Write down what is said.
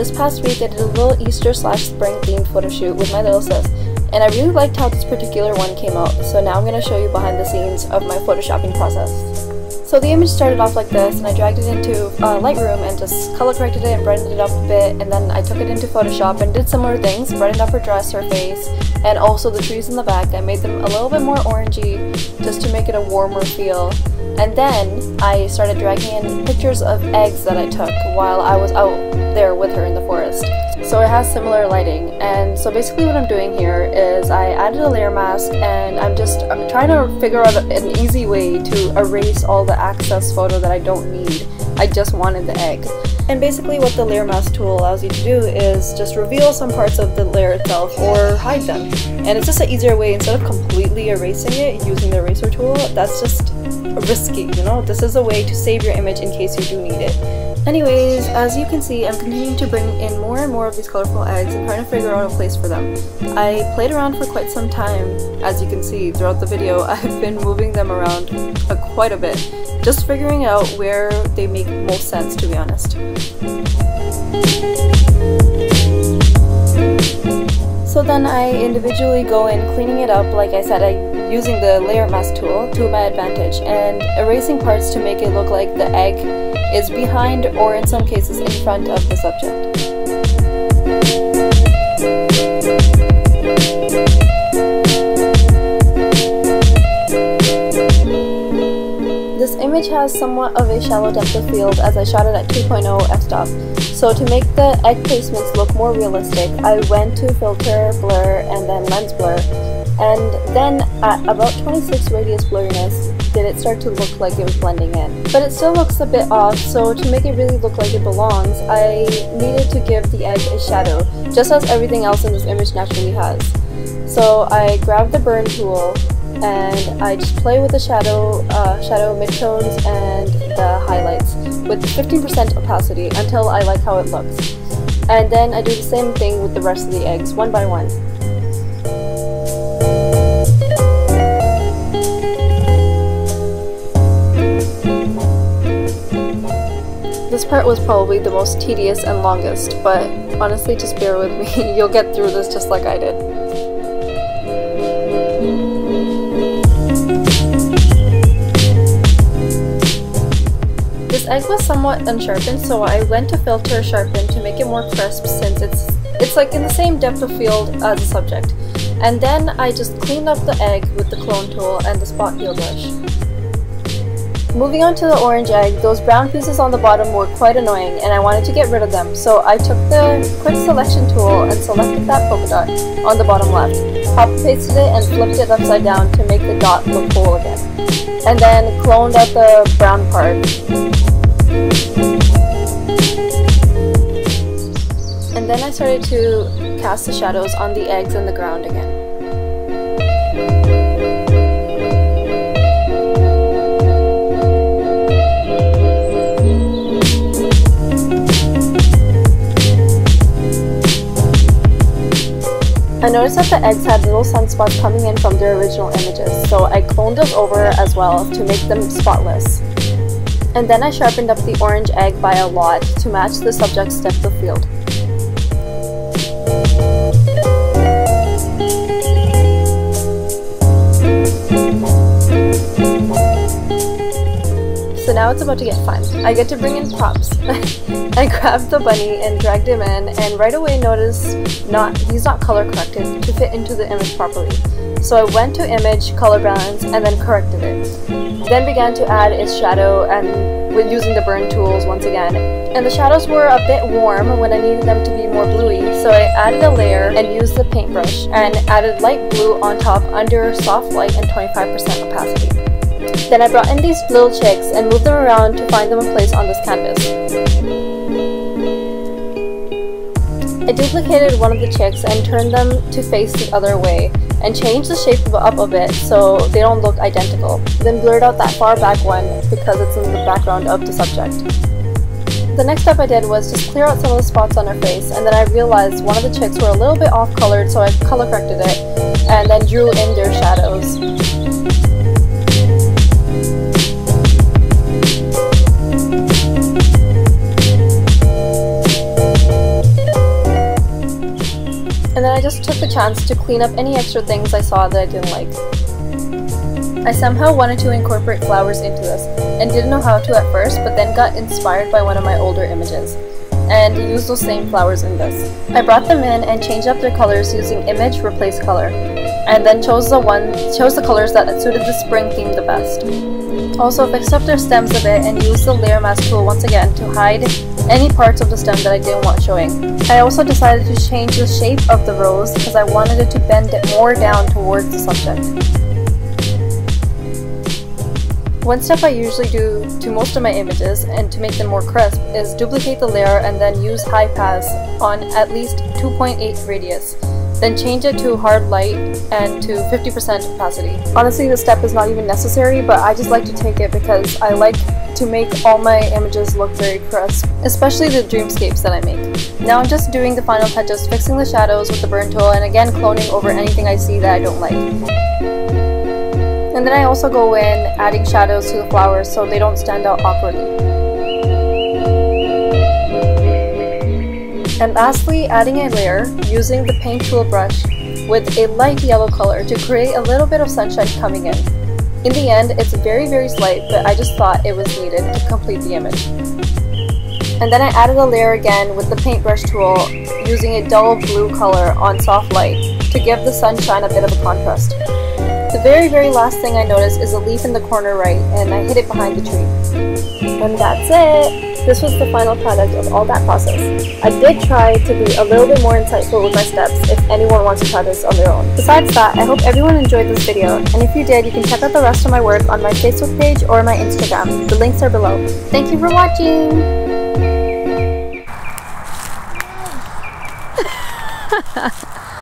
this past week I did a little Easter/spring themed photo shoot with my little sis, and I really liked how this particular one came out, so now I'm going to show you behind the scenes of my photoshopping process. So the image started off like this, and I dragged it into Lightroom and just color corrected it and brightened it up a bit, and then I took it into Photoshop and did similar things, brightened up her dress, her face, and also the trees in the back. I made them a little bit more orangey just to make it a warmer feel. And then I started dragging in pictures of eggs that I took while I was out there with her in the forest. So it has similar lighting, and so basically what I'm doing here is I added a layer mask, and I'm trying to figure out an easy way to erase all the excess photo that I don't need. I just wanted the egg. And basically what the layer mask tool allows you to do is just reveal some parts of the layer itself or hide them. And it's just an easier way, instead of completely erasing it using the eraser tool. That's just risky, you know? This is a way to save your image in case you do need it. Anyways, as you can see, I'm continuing to bring in more and more of these colorful eggs and trying to figure out a place for them. I played around for quite some time. As you can see throughout the video, I've been moving them around quite a bit, just figuring out where they make most sense, to be honest. So then I individually go in, cleaning it up, like I said, I'm using the layer mask tool to my advantage and erasing parts to make it look like the egg is behind or in some cases in front of the subject. This image has somewhat of a shallow depth of field as I shot it at 2.0 f-stop. So to make the egg placements look more realistic, I went to filter, blur, and then lens blur. And then at about 26 radius blurriness, did it start to look like it was blending in. But it still looks a bit off, so to make it really look like it belongs, I needed to give the egg a shadow, just as everything else in this image naturally has. So I grabbed the burn tool, and I just play with the shadow midtones and the highlights with 15% opacity until I like how it looks. And then I do the same thing with the rest of the eggs, one by one. This part was probably the most tedious and longest, but honestly just bear with me, you'll get through this just like I did. This egg was somewhat unsharpened, so I went to filter sharpen to make it more crisp, since it's like in the same depth of field as the subject. And then I just cleaned up the egg with the clone tool and the spot heal brush. Moving on to the orange egg, those brown pieces on the bottom were quite annoying and I wanted to get rid of them, so I took the quick selection tool and selected that polka dot on the bottom left, copy pasted it and flipped it upside down to make the dot look whole again, and then cloned out the brown part. And then I started to cast the shadows on the eggs and the ground again. I noticed that the eggs had little sunspots coming in from their original images, so I cloned those over as well to make them spotless. And then I sharpened up the orange egg by a lot to match the subject's depth of field. So now it's about to get fun. I get to bring in props. I grabbed the bunny and dragged him in, and right away noticed he's not color corrected to fit into the image properly. So I went to image, color balance, and then corrected it. Then began to add its shadow and with using the burn tools once again. And the shadows were a bit warm when I needed them to be more bluey, so I added a layer and used the paintbrush and added light blue on top under soft light and 25% opacity. Then I brought in these little chicks and moved them around to find them a place on this canvas. I duplicated one of the chicks and turned them to face the other way and changed the shape up a bit so they don't look identical. Then blurred out that far back one because it's in the background of the subject. The next step I did was just clear out some of the spots on her face, and then I realized one of the chicks were a little bit off colored, so I color corrected it and then drew in their shadows. chance to clean up any extra things I saw that I didn't like. I somehow wanted to incorporate flowers into this and didn't know how to at first, but then got inspired by one of my older images and used those same flowers in this. I brought them in and changed up their colors using image replace color, and then chose the colors that suited the spring theme the best. Also fixed up their stems a bit and used the layer mask tool once again to hide any parts of the stem that I didn't want showing. I also decided to change the shape of the rose because I wanted it to bend it more down towards the subject. One step I usually do to most of my images, and to make them more crisp, is duplicate the layer and then use high pass on at least 2.8 radius. Then change it to hard light and to 50% opacity. Honestly, this step is not even necessary, but I just like to take it because I like to make all my images look very crisp, especially the dreamscapes that I make. Now I'm just doing the final touches, fixing the shadows with the burn tool, and again cloning over anything I see that I don't like. And then I also go in adding shadows to the flowers so they don't stand out awkwardly. And lastly, adding a layer using the paint tool brush with a light yellow color to create a little bit of sunshine coming in. In the end, it's very, very slight, but I just thought it was needed to complete the image. And then I added a layer again with the paintbrush tool using a dull blue color on soft light to give the sunshine a bit of a contrast. The very, very last thing I noticed is a leaf in the corner right, and I hid it behind the tree. And that's it! This was the final product of all that process. I did try to be a little bit more insightful with my steps if anyone wants to try this on their own. Besides that, I hope everyone enjoyed this video, and if you did, you can check out the rest of my work on my Facebook page or my Instagram. The links are below. Thank you for watching!